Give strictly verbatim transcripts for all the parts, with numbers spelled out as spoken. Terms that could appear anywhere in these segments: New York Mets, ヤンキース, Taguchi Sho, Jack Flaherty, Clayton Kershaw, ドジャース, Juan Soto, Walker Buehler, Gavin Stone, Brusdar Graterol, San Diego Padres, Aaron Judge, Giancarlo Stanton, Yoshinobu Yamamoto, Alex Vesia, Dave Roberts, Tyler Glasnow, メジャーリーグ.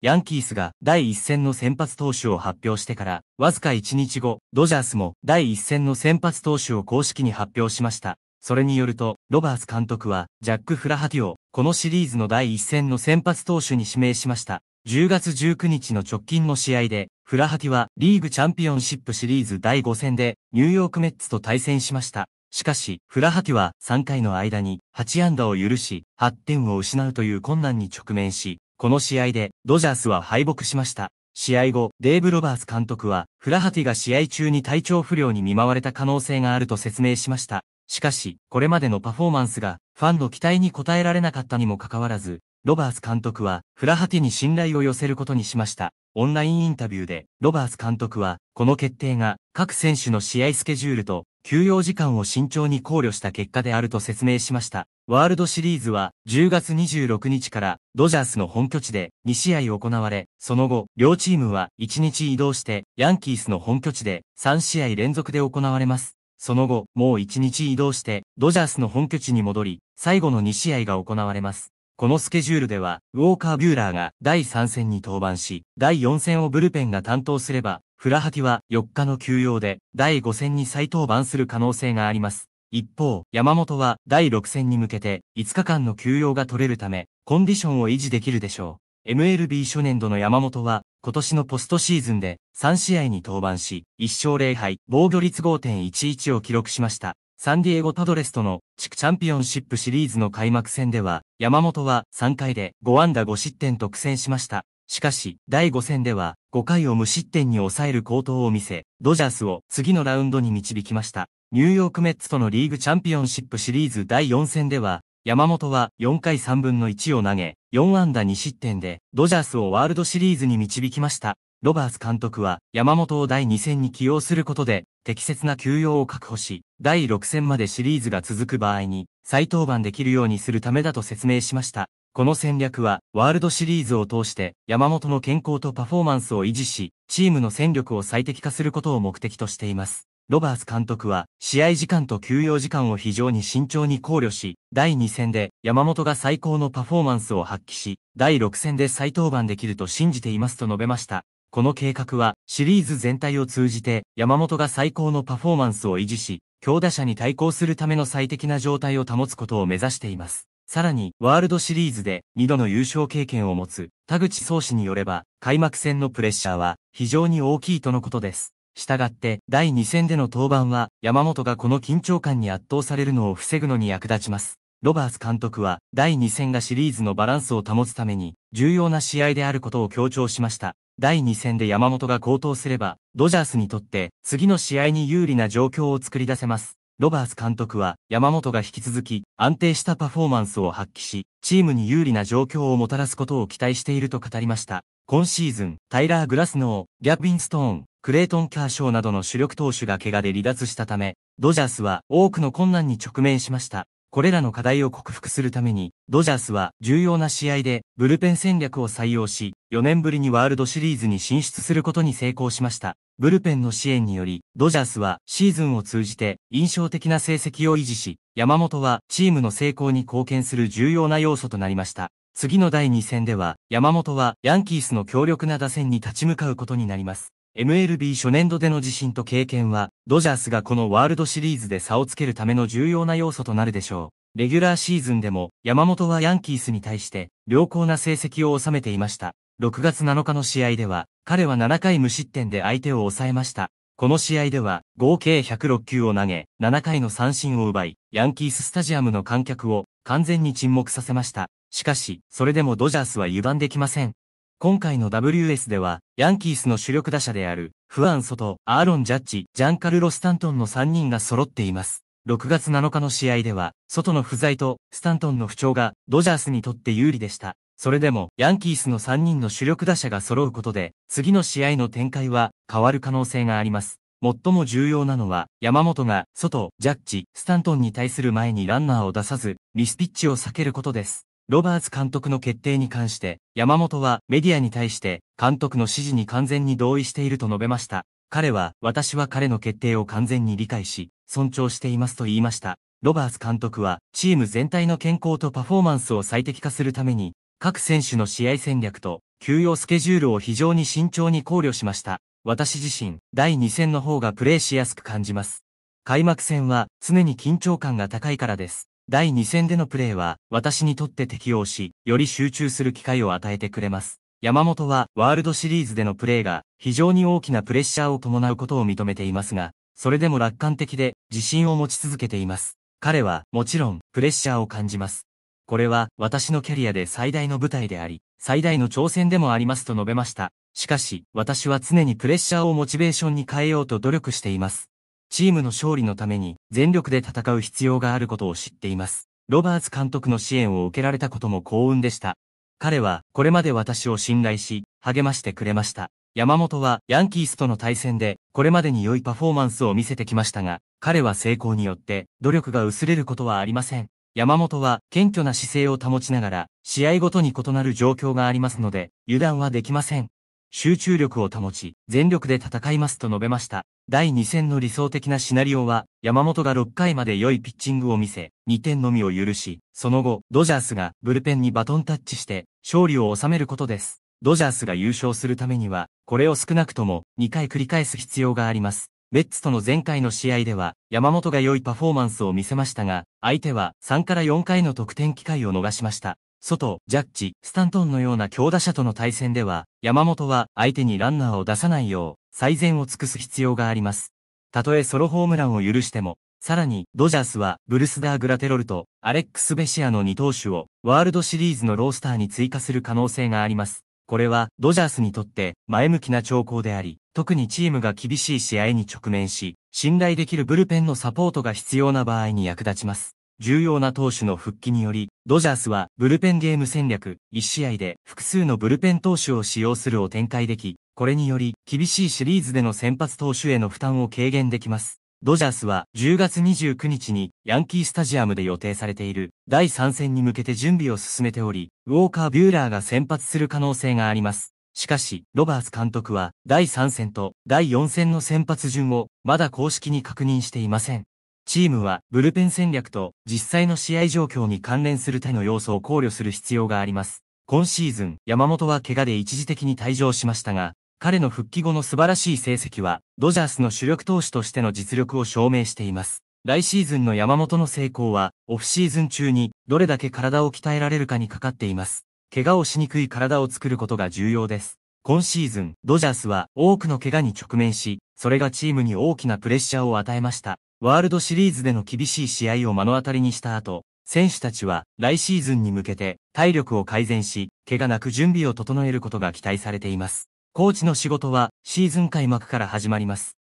ヤンキースが第一戦の先発投手を発表してから、わずかいちにちご、ドジャースも第一戦の先発投手を公式に発表しました。それによると、ロバーツ監督は、ジャック・フラハティを、このシリーズの第一戦の先発投手に指名しました。じゅうがつじゅうくにちの直近の試合で、フラハティは、リーグチャンピオンシップシリーズだいごせんで、ニューヨークメッツと対戦しました。しかし、フラハティはさんかいの間にはちあんだを許し、はってんを失うという困難に直面し、この試合で、ドジャースは敗北しました。試合後、デーブ・ロバーツ監督は、フラハティが試合中に体調不良に見舞われた可能性があると説明しました。しかし、これまでのパフォーマンスが、ファンの期待に応えられなかったにもかかわらず、ロバーツ監督は、フラハティに信頼を寄せることにしました。オンラインインタビューで、ロバーツ監督は、この決定が、各選手の試合スケジュールと、休養時間を慎重に考慮した結果であると説明しました。ワールドシリーズは、じゅうがつにじゅうろくにちから、ドジャースの本拠地で、にしあい行われ、その後、両チームは、いちにち移動して、ヤンキースの本拠地で、さんしあい連続で行われます。その後、もういちにち移動して、ドジャースの本拠地に戻り、最後のにしあいが行われます。このスケジュールでは、ウォーカー・ビューラーがだいさんせんに登板し、だいよんせんをブルペンが担当すれば、フラハティはよっかの休養で、だいごせんに再登板する可能性があります。一方、山本はだいろくせんに向けて、いつかかんの休養が取れるため、コンディションを維持できるでしょう。エムエルビー 初年度の山本は、今年のポストシーズンでさんしあいに登板し、いっしょうぜろはい、防御率 ごてんいちいち を記録しました。サンディエゴパドレスとの地区チャンピオンシップシリーズの開幕戦では、山本はさんかいでごあんだごしってんと苦戦しました。しかし、だいごせんではごかいを無失点に抑える好投を見せ、ドジャースを次のラウンドに導きました。ニューヨークメッツとのリーグチャンピオンシップシリーズだいよんせんでは、山本はよんかいさんぶんのいちを投げ、よんあんだにしってんで、ドジャースをワールドシリーズに導きました。ロバーツ監督は、山本をだいにせんに起用することで、適切な休養を確保し、だいろくせんまでシリーズが続く場合に、再登板できるようにするためだと説明しました。この戦略は、ワールドシリーズを通して、山本の健康とパフォーマンスを維持し、チームの戦力を最適化することを目的としています。ロバーツ監督は、試合時間と休養時間を非常に慎重に考慮し、だいにせんで山本が最高のパフォーマンスを発揮し、だいろくせんで再登板できると信じていますと述べました。この計画は、シリーズ全体を通じて、山本が最高のパフォーマンスを維持し、強打者に対抗するための最適な状態を保つことを目指しています。さらに、ワールドシリーズでにどの優勝経験を持つ、田口壮氏によれば、開幕戦のプレッシャーは非常に大きいとのことです。したがって、だいにせんでの登板は、山本がこの緊張感に圧倒されるのを防ぐのに役立ちます。ロバーツ監督は、だいにせんがシリーズのバランスを保つために、重要な試合であることを強調しました。だいにせんで山本が好投すれば、ドジャースにとって、次の試合に有利な状況を作り出せます。ロバーツ監督は、山本が引き続き、安定したパフォーマンスを発揮し、チームに有利な状況をもたらすことを期待していると語りました。今シーズン、タイラー・グラスノー、ギャビン・ストーン、クレイトン・カーショーなどの主力投手が怪我で離脱したため、ドジャースは多くの困難に直面しました。これらの課題を克服するために、ドジャースは重要な試合でブルペン戦略を採用し、よねんぶりにワールドシリーズに進出することに成功しました。ブルペンの支援により、ドジャースはシーズンを通じて印象的な成績を維持し、山本はチームの成功に貢献する重要な要素となりました。次のだいにせんでは、山本はヤンキースの強力な打線に立ち向かうことになります。エムエルビー 初年度での自信と経験は、ドジャースがこのワールドシリーズで差をつけるための重要な要素となるでしょう。レギュラーシーズンでも、山本はヤンキースに対して、良好な成績を収めていました。ろくがつなのかの試合では、彼はななかい無失点で相手を抑えました。この試合では、合計ひゃくろっきゅうを投げ、ななかいの三振を奪い、ヤンキーススタジアムの観客を完全に沈黙させました。しかし、それでもドジャースは油断できません。今回の ダブリューエス では、ヤンキースの主力打者である、フアン・ソト、アーロン・ジャッジ、ジャンカルロ・スタントンのさんにんが揃っています。ろくがつなのかの試合では、ソトの不在と、スタントンの不調が、ドジャースにとって有利でした。それでも、ヤンキースのさんにんの主力打者が揃うことで、次の試合の展開は、変わる可能性があります。最も重要なのは、山本が、ソト、ジャッジ、スタントンに対する前にランナーを出さず、ミスピッチを避けることです。ロバーツ監督の決定に関して、山本はメディアに対して監督の指示に完全に同意していると述べました。彼は、私は彼の決定を完全に理解し、尊重していますと言いました。ロバーツ監督は、チーム全体の健康とパフォーマンスを最適化するために、各選手の試合戦略と休養スケジュールを非常に慎重に考慮しました。私自身、だいに戦の方がプレーしやすく感じます。開幕戦は常に緊張感が高いからです。だいに戦でのプレーは私にとって適応し、より集中する機会を与えてくれます。山本はワールドシリーズでのプレーが非常に大きなプレッシャーを伴うことを認めていますが、それでも楽観的で自信を持ち続けています。彼はもちろんプレッシャーを感じます。これは私のキャリアで最大の舞台であり、最大の挑戦でもありますと述べました。しかし、私は常にプレッシャーをモチベーションに変えようと努力しています。チームの勝利のために全力で戦う必要があることを知っています。ロバーツ監督の支援を受けられたことも幸運でした。彼はこれまで私を信頼し、励ましてくれました。山本はヤンキースとの対戦でこれまでに良いパフォーマンスを見せてきましたが、彼は成功によって努力が薄れることはありません。山本は謙虚な姿勢を保ちながら、試合ごとに異なる状況がありますので、油断はできません。集中力を保ち、全力で戦いますと述べました。だいに戦の理想的なシナリオは、山本がろっかいまで良いピッチングを見せ、にてんのみを許し、その後、ドジャースがブルペンにバトンタッチして、勝利を収めることです。ドジャースが優勝するためには、これを少なくともにかい繰り返す必要があります。メッツとの前回の試合では、山本が良いパフォーマンスを見せましたが、相手はさんからよんかいの得点機会を逃しました。ソト、ジャッジ、スタントンのような強打者との対戦では、山本は相手にランナーを出さないよう、最善を尽くす必要があります。たとえソロホームランを許しても、さらに、ドジャースは、ブルスダー・グラテロルと、アレックス・ベシアのに投手を、ワールドシリーズのロースターに追加する可能性があります。これは、ドジャースにとって、前向きな兆候であり、特にチームが厳しい試合に直面し、信頼できるブルペンのサポートが必要な場合に役立ちます。重要な投手の復帰により、ドジャースはブルペンゲーム戦略、いち試合で複数のブルペン投手を使用するを展開でき、これにより厳しいシリーズでの先発投手への負担を軽減できます。ドジャースはじゅうがつにじゅうくにちにヤンキースタジアムで予定されているだいさん戦に向けて準備を進めており、ウォーカー・ビューラーが先発する可能性があります。しかし、ロバーツ監督は、だいさん戦とだいよん戦の先発順を、まだ公式に確認していません。チームは、ブルペン戦略と、実際の試合状況に関連する他の要素を考慮する必要があります。今シーズン、山本は怪我で一時的に退場しましたが、彼の復帰後の素晴らしい成績は、ドジャースの主力投手としての実力を証明しています。来シーズンの山本の成功は、オフシーズン中に、どれだけ体を鍛えられるかにかかっています。怪我をしにくい体を作ることが重要です。今シーズン、ドジャースは多くの怪我に直面し、それがチームに大きなプレッシャーを与えました。ワールドシリーズでの厳しい試合を目の当たりにした後、選手たちは来シーズンに向けて体力を改善し、怪我なく準備を整えることが期待されています。コーチの仕事はシーズン開幕から始まります。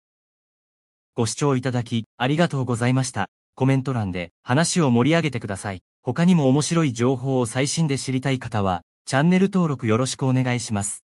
ご視聴いただき、ありがとうございました。コメント欄で話を盛り上げてください。他にも面白い情報を最新で知りたい方は、チャンネル登録よろしくお願いします。